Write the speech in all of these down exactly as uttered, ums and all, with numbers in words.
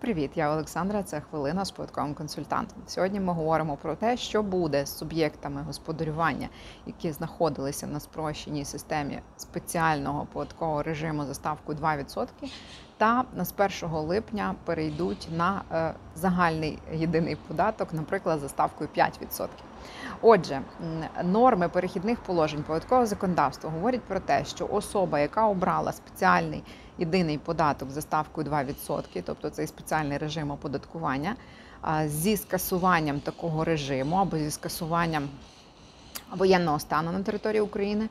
Привіт, я Олександра, це «Хвилина» з податковим консультантом. Сьогодні ми говоримо про те, що буде з суб'єктами господарювання, які знаходилися на спрощеній системі спеціального податкового режиму за ставку два відсотки та з першого липня перейдуть на загальний єдиний податок, наприклад, за ставкою п'ять відсотків. Отже, норми перехідних положень податкового законодавства говорять про те, що особа, яка обрала спеціальний єдиний податок за ставкою два відсотки, тобто цей спеціальний режим оподаткування, зі скасуванням такого режиму або зі скасуванням воєнного стану на території України,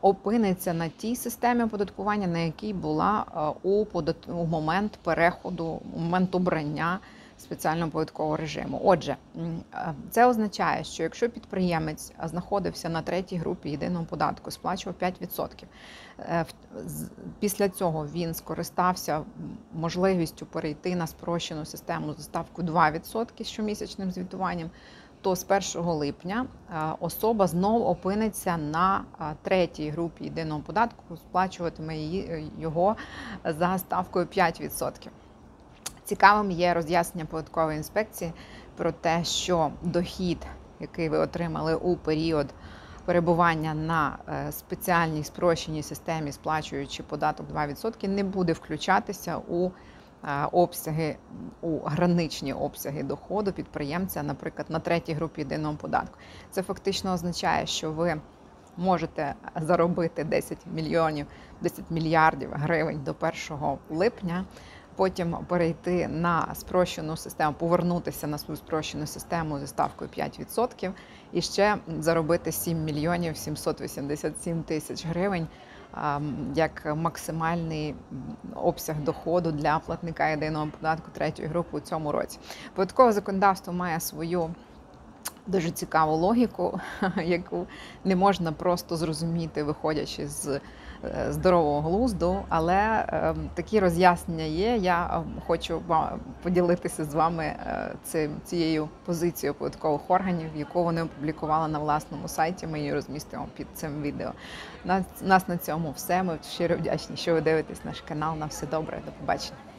опиниться на тій системі оподаткування, на якій була у, подат... у момент переходу, у момент обрання спеціального податкового режиму. Отже, це означає, що якщо підприємець знаходився на третій групі єдиного податку, сплачував п'ять відсотків, після цього він скористався можливістю перейти на спрощену систему за ставку два відсотки з щомісячним звітуванням, то з першого липня особа знов опиниться на третій групі єдиного податку, сплачуватиме його за ставкою п'ять відсотків. Цікавим є роз'яснення податкової інспекції про те, що дохід, який ви отримали у період перебування на спеціальній спрощеній системі, сплачуючи податок два відсотки, не буде включатися у обсяги, у граничні обсяги доходу підприємця, наприклад, на третій групі єдиного податку. Це фактично означає, що ви можете заробити десять мільйонів, десять мільярдів гривень до першого липня, потім перейти на спрощену систему, повернутися на свою спрощену систему зі ставкою п'ять відсотків і ще заробити сім мільйонів сімсот вісімдесят сім тисяч гривень як максимальний обсяг доходу для платника єдиного податку третьої групи у цьому році. Податкове законодавство має свою дуже цікаву логіку, яку не можна просто зрозуміти, виходячи з здорового глузду, але такі роз'яснення є. Я хочу поділитися з вами цією позицією податкових органів, яку вони опублікували на власному сайті. Ми її розмістимо під цим відео. У нас на цьому все. Ми щиро вдячні, що ви дивитесь наш канал. На все добре. До побачення.